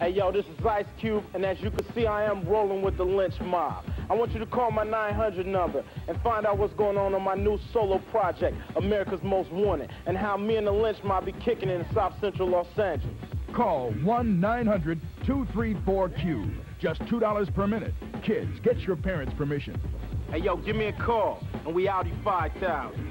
Hey, yo, this is Ice Cube, and as you can see, I am rolling with the Lynch Mob. I want you to call my 900 number and find out what's going on my new solo project, America's Most Wanted, and how me and the Lynch Mob be kicking in South Central Los Angeles. Call 1-900-234-CUBE. Just $2 per minute. Kids, get your parents' permission. Hey, yo, give me a call, and we out 5,000.